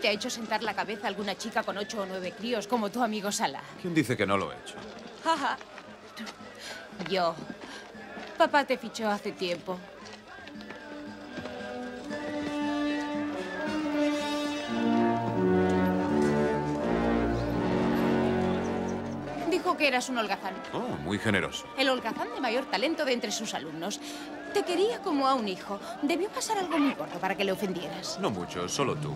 te ha hecho sentar la cabeza alguna chica con 8 o 9 críos como tu amigo Sala? ¿Quién dice que no lo he hecho? Jaja. Yo. Papá te fichó hace tiempo. Dijo que eras un holgazán. Oh, muy generoso. El holgazán de mayor talento de entre sus alumnos. Te quería como a un hijo. Debió pasar algo muy corto para que le ofendieras. No mucho, solo tú.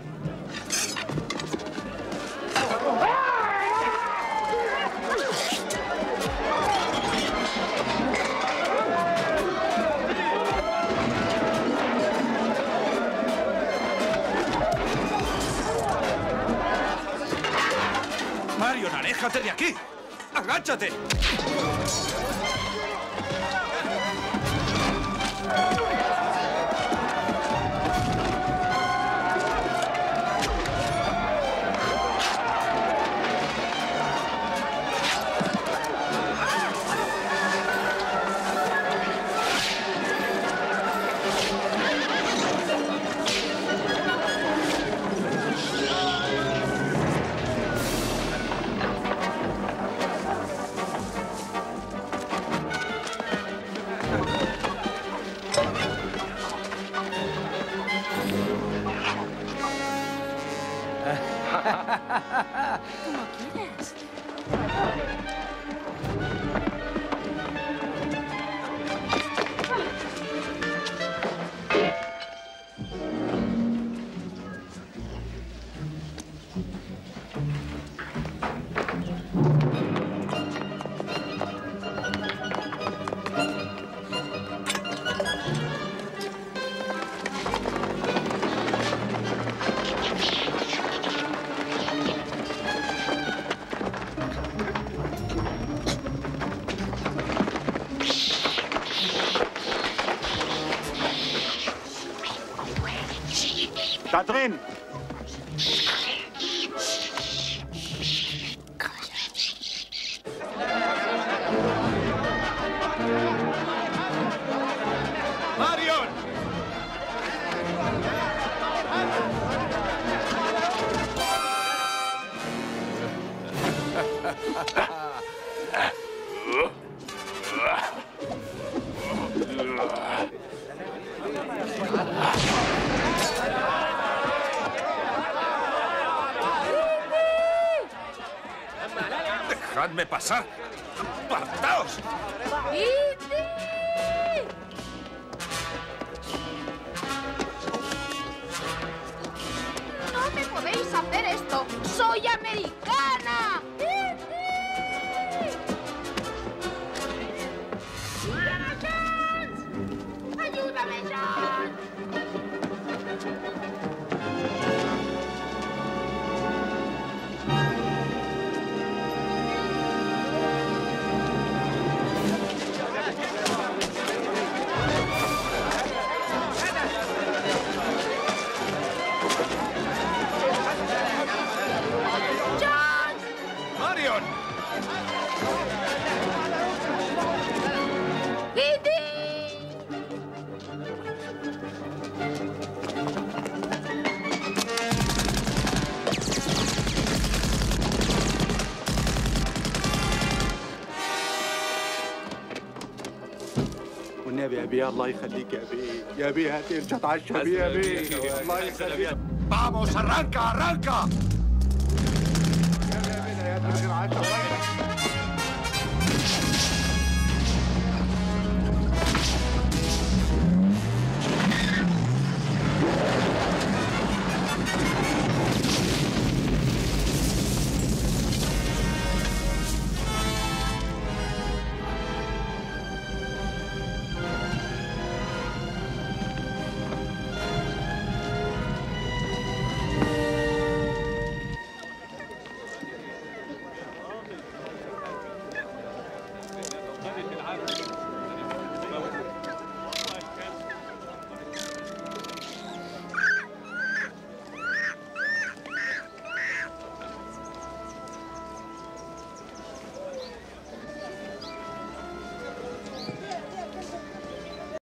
Marion, aléjate de aquí. ¡Agáchate! ¡Catherine! ¡Marion! ¡Dejadme pasar! ¡Apartaos! ¡No me podéis hacer esto! ¡Soy americana! ¡Ayúdame, George! ¡Ayúdame, George! يا بيه الله يخليك يا بيه، يا بيه هاتي الشطعة الشبيه يا بيه الله يخليك. Vamos, arranca, arranca.